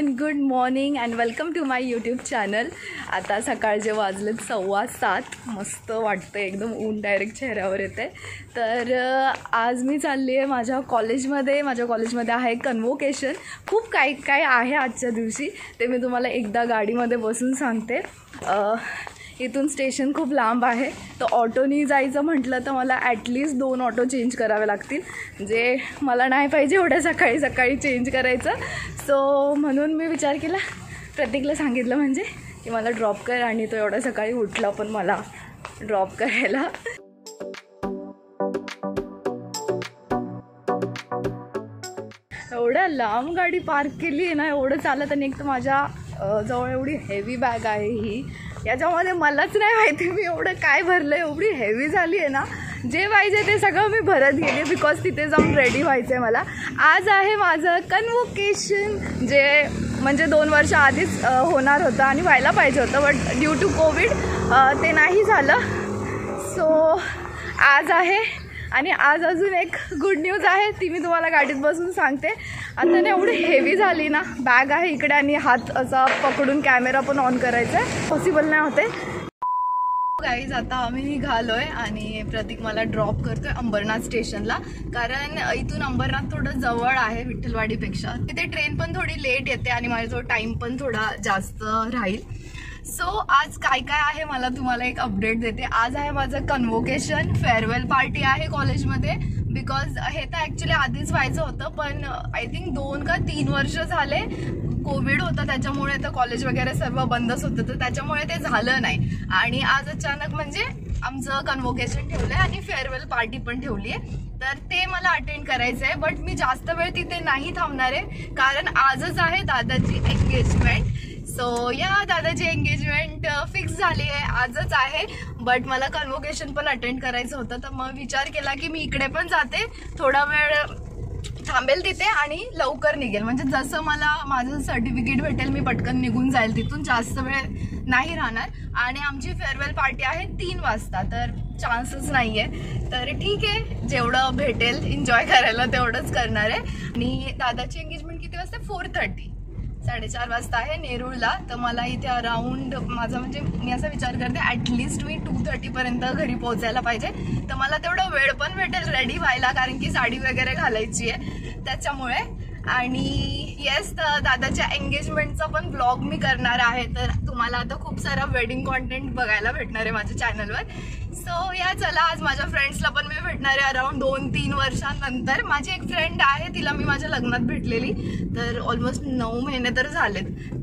Everyone, good morning and welcome to my YouTube channel. आता सकाळचे वाजलेत 7:15. मस्त वाटतं एकदम, ऊन डायरेक्ट चेहऱ्यावर येते. तर आज मी चालली आहे माझ्या कॉलेजमध्ये आहे कन्वोकेशन. खूप काय काय आहे आजच्या दिवशी ते मी तुम्हाला एकदा गाडीमध्ये बसून सांगते. इथून स्टेशन खूप लांब आहे, तर ऑटोनी जायचं म्हटलं तर मला ॲटलीस्ट 2 ऑटो चेंज करावे लागतील, जे मला नाही पाहिजे एवढ्या सकाळी चेंज करायचं. सो म्हणून मी विचार केला, प्रतीकला सांगितलं म्हणजे की मला ड्रॉप कर, आणि तो एवढ्या सकाळी उठला पण मला ड्रॉप करायला. एवढ्या लांब गाडी पार्क केली आहे ना, एवढं चालत. आणि एक तर माझ्या जवळ एवढी हेवी बॅग आहे ही, याच्यामध्ये मलाच नाही माहिती मी एवढं काय भरलं आहे. एवढी हेवी झाली आहे ना, जे पाहिजे ते सगळं मी भरत गेले, बिकॉज तिथे जाऊन रेडी व्हायचं आहे मला. आज आहे माझं कन्वोकेशन, जे म्हणजे 2 वर्ष आधीच होणार होतं आणि व्हायला पाहिजे होतं, बट ड्यू टू कोविड ते नाही झालं. सो आज आहे, आणि आज अजून एक गुड न्यूज आहे, ती मी तुम्हाला गाडीत बसून सांगते. आता ना एवढी हेवी झाली ना बॅग आहे इकडे, आणि हात असा पकडून कॅमेरा पण ऑन करायचा आहे, पॉसिबल नाही होते गाईज. आता आम्ही निघालो आहे आणि प्रतीक मला ड्रॉप करतो आहे अंबरनाथ स्टेशनला, कारण इथून अंबरनाथ थोडं जवळ आहे विठ्ठलवाडीपेक्षा. तिथे ट्रेन पण थोडी लेट येते आणि माझ्याजवळ टाईम पण थोडा जास्त राहील. सो आज काय काय आहे मला तुम्हाला एक अपडेट देते. आज आहे माझं कन्वोकेशन, फेअरवेल पार्टी आहे कॉलेजमध्ये, बिकॉज हे तर ॲक्च्युली आधीच व्हायचं होतं, पण आय थिंक 2 का 3 वर्ष झाले कोविड होता त्याच्यामुळे तर कॉलेज वगैरे सर्व बंदच होतं, तर त्याच्यामुळे ते झालं नाही. आणि आज अचानक म्हणजे आमचं कन्वोकेशन ठेवलं आहे आणि फेअरवेल पार्टी पण ठेवली आहे, तर ते मला अटेंड करायचं आहे. बट मी जास्त वेळ तिथे नाही थांबणार आहे, कारण आजच आहे दादाची एंगेजमेंट. सो या दादाची एंगेजमेंट फिक्स झाली आहे, आजच आहे. बट मला कन्वोकेशन पण अटेंड करायचं होतं, तर मग विचार केला की मी इकडे पण जाते, थोडा वेळ थांबेल तिथे आणि लवकर निघेल, म्हणजे जसं मला माझं सर्टिफिकेट भेटेल मी पटकन निघून जाईल तिथून, जास्त वेळ नाही राहणार. आणि आमची फेअरवेल पार्टी आहे 3 वाजता, तर चान्सेस नाही आहे. तर ठीक आहे, जेवढं भेटेल एन्जॉय करायला तेवढंच करणार आहे. आणि दादाची एंगेजमेंट किती वाजता? 4:30, 4:30 आहे नेरूळला. तर मला इथे अराऊंड माझा म्हणजे मी असा विचार करते ॲटलिस्ट मी 2:30पर्यंत घरी पोहोचायला पाहिजे, तर मला तेवढा वेळ पण भेटेल रेडी व्हायला, कारण की साडी वगैरे घालायची आहे त्याच्यामुळे. आणि येस, तर दादाच्या एंगेजमेंटचा पण ब्लॉग मी करणार आहे, तर तुम्हाला आता खूप सारा वेडिंग कॉन्टेंट बघायला भेटणार आहे माझ्या चॅनलवर. सो या चला, आज माझ्या फ्रेंड्सला पण मी भेटणार आहे अराउंड 2-3 वर्षांनंतर. माझी एक फ्रेंड आहे, तिला मी माझ्या लग्नात भेटलेली, तर ऑलमोस्ट 9 महिने तर झालेत.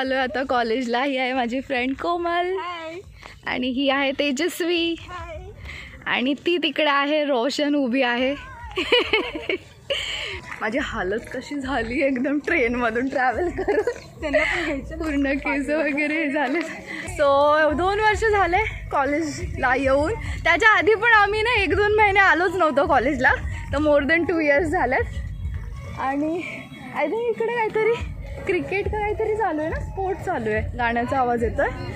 आलो आता कॉलेजला. ही आहे माझी फ्रेंड कोमल, आणि ही आहे तेजस्वी, आणि ती तिकडे आहे रोशन उभी आहे. माझी हालत कशी झाली एकदम ट्रेनमधून ट्रॅव्हल करून, पूर्ण केस वगैरे झाले. सो 2 वर्ष झाले कॉलेजला येऊन, त्याच्या आधी पण आम्ही ना 1-2 महिने आलोच नव्हतो कॉलेजला, तर मोर दॅन 2 इयर्स झालेत. आणि आय थिंक इकडे काहीतरी क्रिकेट काहीतरी चालू आहे ना, स्पोर्ट्स चालू आहे, गाण्याचा आवाज येतो आहे.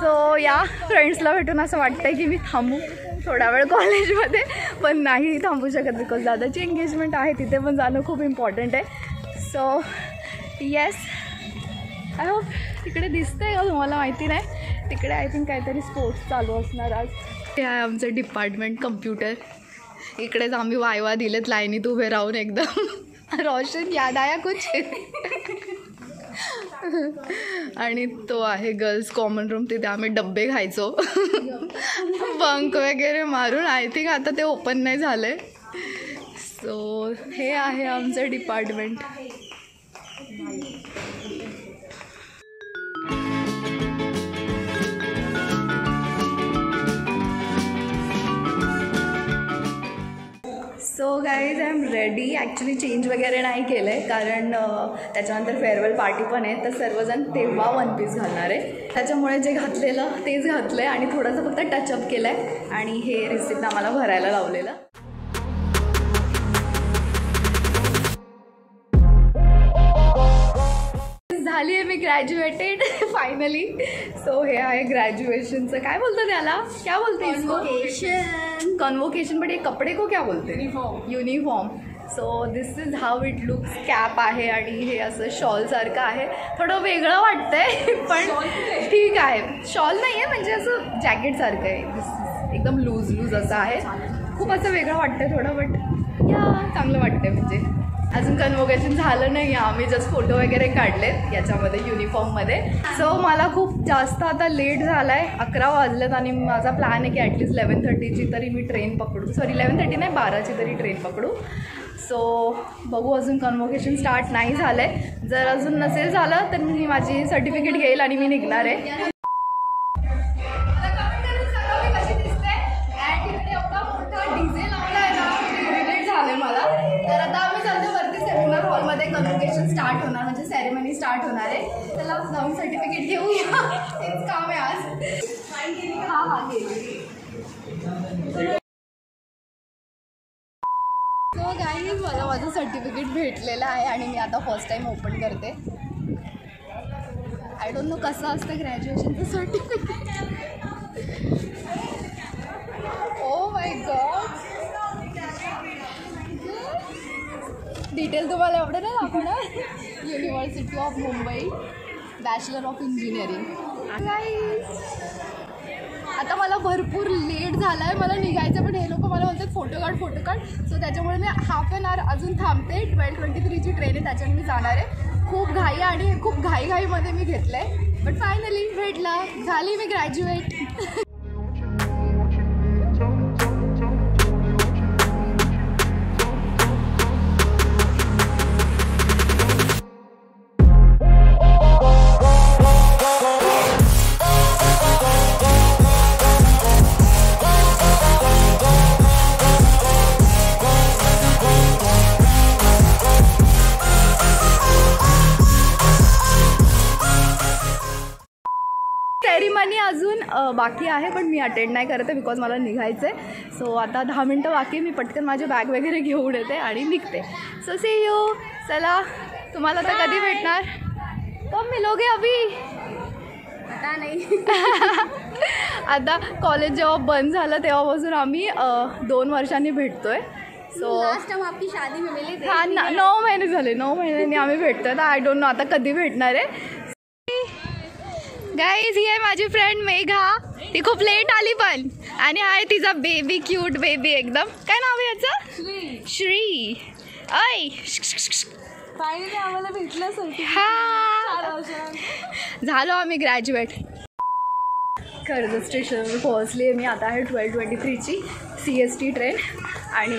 सो या फ्रेंड्सला भेटून असं वाटतंय की मी थांबू थोडा वेळ कॉलेजमध्ये, पण नाही थांबू शकत बिकॉज दादाची एंगेजमेंट आहे, तिथे पण जाणं खूप इम्पॉर्टंट आहे. सो येस, आय होप तिकडे दिसतंय का तुम्हाला माहिती नाही, तिकडे आय थिंक काहीतरी स्पोर्ट्स चालू असणार आज. हे आहे आमचं डिपार्टमेंट कम्प्युटर, इकडेच आम्ही वायवा दिलेत लाईनीत उभे राहून एकदम. रोशन याद आया कुछ? आणि तो आहे गर्ल्स कॉमन रूम, तिथे आम्ही डब्बे खायचो बंक वगैरे मारून. आय थिंक आता ते ओपन नाही झाले. सो हे आहे आमचं डिपार्टमेंट. रेडी ॲक्च्युली चेंज वगैरे नाही केलं आहे, कारण त्याच्यानंतर फेअरवेल पार्टी पण आहे, तर सर्वजण तेव्हा वन पीस घालणार आहे, त्याच्यामुळे जे घातलेलं तेच घातलं आहे आणि थोडंसं फक्त टचअप केलं आहे आणि हे रिसिप्ट आम्हाला भरायला लावलेलं. झाली आहे मी ग्रॅज्युएटेड फायनली. सो हे आहे ग्रॅज्युएशनचं, काय बोलतं त्याला, क्या बोलते, कॉन्वोकेशन, कॉन्वोकेशन. बट हे कपडे को क्या बोलते, uniform, uniform. So this is how it looks. Cap आहे आणि हे असं शॉलसारखं आहे, थोडं वेगळं वाटतंय पण ठीक आहे. शॉल नाही आहे म्हणजे असं जॅकेटसारखं आहे. दिस एकदम लूज लूज असं आहे, खूप असं वेगळं वाटतंय थोडं, बट या चांगलं वाटतंय. म्हणजे अजून कन्व्होकेशन झालं नाही, आम्ही जस्ट फोटो वगैरे काढलेत याच्यामध्ये युनिफॉर्ममध्ये. सो मला खूप जास्त आता लेट झाला आहे, 11 वाजलेत आणि माझा प्लॅन आहे की ॲटलीस्ट 11:30ची तरी मी ट्रेन पकडू, सॉरी 11:30 नाही 12ची तरी ट्रेन पकडू. सो बघू, अजून कन्व्होकेशन स्टार्ट नाही झालं आहे, जर अजून नसेल झालं तर मी माझी सर्टिफिकेट घेईल आणि मी निघणार आहे. कन्व्होकेशन स्टार्ट होणार म्हणजे सेरेमनी स्टार्ट होणार आहे, त्याला जाऊन सर्टिफिकेट घेऊया, तेच काम आहे आज. हा हा घे. सो गाईज, मला माझं सर्टिफिकेट भेटलेलं आहे आणि मी आता फर्स्ट टाइम ओपन करते. आय डोंट नो कसं असतं ग्रॅज्युएशनचं certificate. Oh my God, detail तुम्हाला एवढं नाही दाखवणार. University of Mumbai, bachelor of engineering. आता मला भरपूर लेट झाला आहे, मला निघायचं, पण हे लोक मला बोलतात फोटो काढ फोटो काढ. सो त्याच्यामुळे मी हाफ एन आवर अजून थांबते. 12:23ची ट्रेन आहे, त्याच्याने मी जाणार आहे. खूप घाई आणि खूप घाईघाईमध्ये मी घेतलं आहे, बट फायनली भेटला, झाली मी ग्रॅज्युएट. सेरेमनी अजून बाकी आहे पण मी अटेंड नाही करते बिकॉज मला निघायचं आहे. सो आता 10 मिनटं बाकी, मी पटकन माझे बॅग वगैरे घेऊन येते आणि निघते. So see you. चला, तुम्हाला आता कधी भेटणार, कब मिलोगे अभी पता नाही. आता कॉलेज जेव्हा बंद झालं तेव्हापासून आम्ही 2 वर्षांनी भेटतो आहे. सो लास्ट टाइम आपली शादी में मिले थे. हां ना, 9 महिने झाले, 9 महिन्यांनी आम्ही भेटतो आहे. आय डोंट नो आता कधी भेटणार आहे. गाईज, ही आहे माझी फ्रेंड मेघा, ती खूप लेट आली पण, आणि आहे तिचा बेबी, क्यूट बेबी एकदम. काय नाव आहे याचं? श्री. ऐ, फायनली आम्हाला भेटलं सर्टिफिकेट, झालो आम्ही ग्रॅज्युएट. कर्जत स्टेशनवर पोहोचली आहे मी. आता आहे 12:23ची CST ट्रेन आणि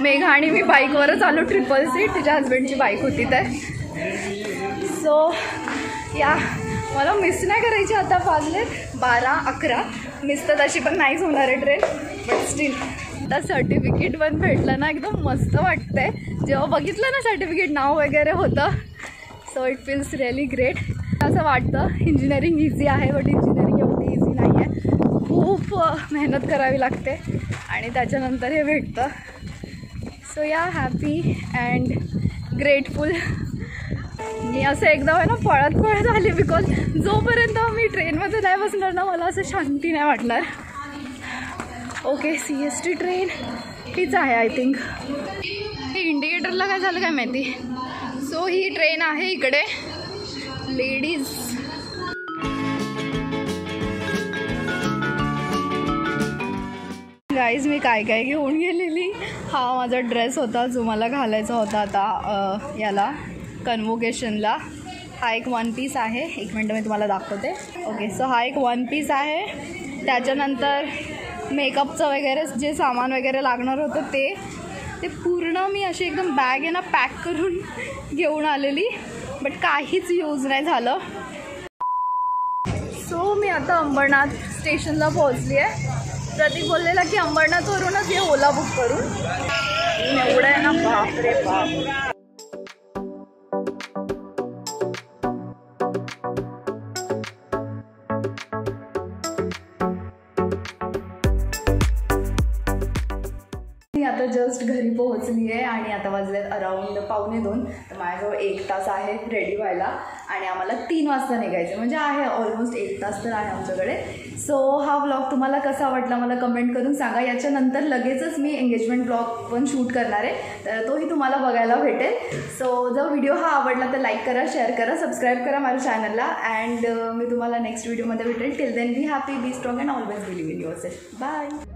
मेघा आणि मी बाईकवरच आलो, 333. तिच्या हजबंडची बाईक होती तर. सो या, मला मिस नाही करायची. आता वाजलेत 12-11, मिस तर तशी पण नाहीच होणार आहे ट्रेन, बट स्टील. आता सर्टिफिकेट पण भेटलं ना, एकदम मस्त वाटतंय जेव्हा बघितलं ना सर्टिफिकेट, नाव वगैरे होतं. So it feels really great. असं वाटतं इंजिनिअरिंग इझी आहे, बट इंजिनिअरिंग एवढी इझी नाही आहे, खूप मेहनत करावी लागते आणि त्याच्यानंतर हे भेटतं. सो या, हॅपी अँड ग्रेटफुल. मी असं एकदम आहे ना पळत पळत आली, बिकॉज जोपर्यंत मी ट्रेनमध्ये नाही बसणार ना, मला असं शांती नाही वाटणार. ओके, CST ट्रेन हीच आहे आय थिंक. हे इंडिकेटरला काय झालं काय माहिती. सो ही ट्रेन आहे इकडे, लेडीज. गाईज, मी काय काय घेऊन गेलेली. हा माझा ड्रेस होता जो मला घालायचा होता आता याला कन्व्होकेशनला. हा एक वन पीस आहे, एक मिनटं मी तुम्हाला दाखवते. ओके, सो हा एक वन पीस आहे. त्याच्यानंतर मेकअपचं वगैरे जे सामान वगैरे लागणार होतं ते ते पूर्ण मी अशी एकदम बॅग आहे ना पॅक करून घेऊन आलेली, बट काहीच यूज नाही झालं. सो मी आता अंबरनाथ स्टेशनला पोहोचली आहे. प्रदीप बोललेला की अंबरनाथवरूनच ये ओला बुक करून, एवढं आहे ना, बाप रे बाप. आता जस्ट घरी पोहोचली आहे आणि आता वाजले अराउंड 1:45. तर माझ्याजवळ 1 तास आहे रेडी व्हायला आणि आम्हाला 3 वाजता निघायचं, म्हणजे आहे ऑलमोस्ट 1 तास तर आहे आमच्याकडे. सो हा व्लॉग तुम्हाला कसा वाटला मला कमेंट करून सांगा. याच्यानंतर लगेचच मी एंगेजमेंट व्लॉग पण शूट करणार आहे, तर तोही तुम्हाला बघायला भेटेल. सो जर व्हिडिओ हा आवडला तर लाईक करा, शेअर करा, सबस्क्राईब करा माझ्या चॅनलला अँड मी तुम्हाला नेक्स्ट व्हिडिओमध्ये भेटेल. Till then be happy, be strong and always believe in yourself. Bye.